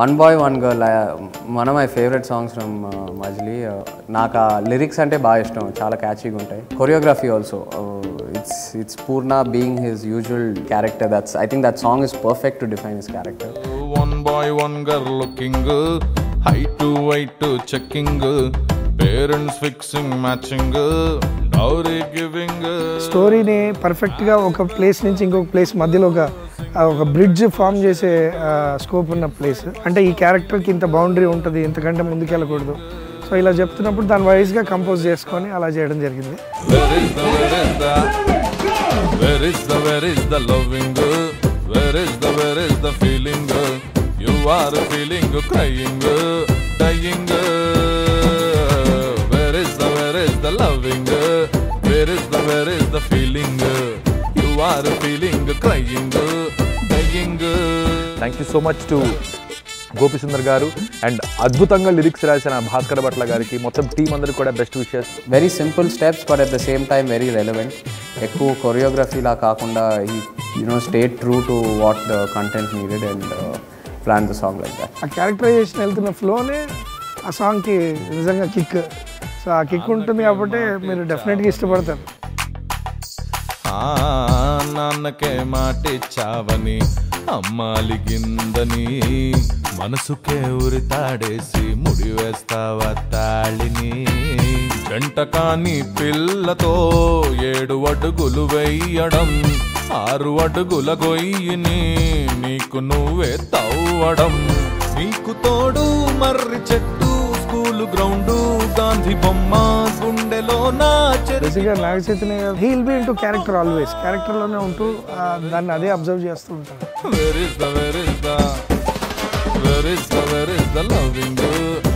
One Boy, One Girl, one of my favorite songs from Majili. Naka lyrics ante baga ishtam, chala catchy ga untayi. Choreography also, it's Purna being his usual character. I think that song is perfect to define his character. One boy, one girl looking, height to weight to checking, parents fixing matching, dowry giving. Story ne perfect ga oka place nunchi inkoka place madhyalo ga ఒక bridge form చేసే scope ఉన్న place. అంటే ఈ క్యారెక్టర్కి ఇంత boundary ఉంటుంది, ఇంతకంటే ముందుకెళ్ళకూడదు. So ఇలా చెప్తున్నప్పుడు దాని వైస్గా కంపోజ్ చేసుకొని అలా చేయడం జరిగింది. Thank you so much to Gopi Sundar garu and అద్భుతంగా లిరిక్స్ రాసిన భాస్కర్ భట్ల గారికి, మొత్తం టీం అందరికీ కూడా best wishes. Very simple steps but at the same time very relevant. ఎక్కువ కొరియోగ్రఫీలా కాకుండా stay true to what the content needed and plan the song like that. ఆ క్యారెక్టరైజేషన్ వెళ్తున్న ఫ్లోనే ఆ సాంగ్కి నిజంగా కిక్. సో ఆ కిక్ ఉంటుంది కాబట్టి మీరు డెఫినెట్గా ఇష్టపడతారు. నాన్నకే మాటిచ్చావని అమ్మాలిగిందని మనసుకే ఉరితాడేసి ముడివేస్తావా తాళిని. జంట కాని పిల్లతో 7 అడుగులు వేయడం, 6 అడుగుల గొయ్యిని నీకు నువ్వే తవ్వడం. నీకు తోడు మర్రి చెట్టు, స్కూలు గ్రౌండు, గాంధీ బొమ్మ గుండెలో నా బేసిక్గా నాగచైతన్య గారు he'll be into character, always క్యారెక్టర్లోనే ఉంటూ దాన్ని అదే అబ్జర్వ్ చేస్తూ ఉంటాడు.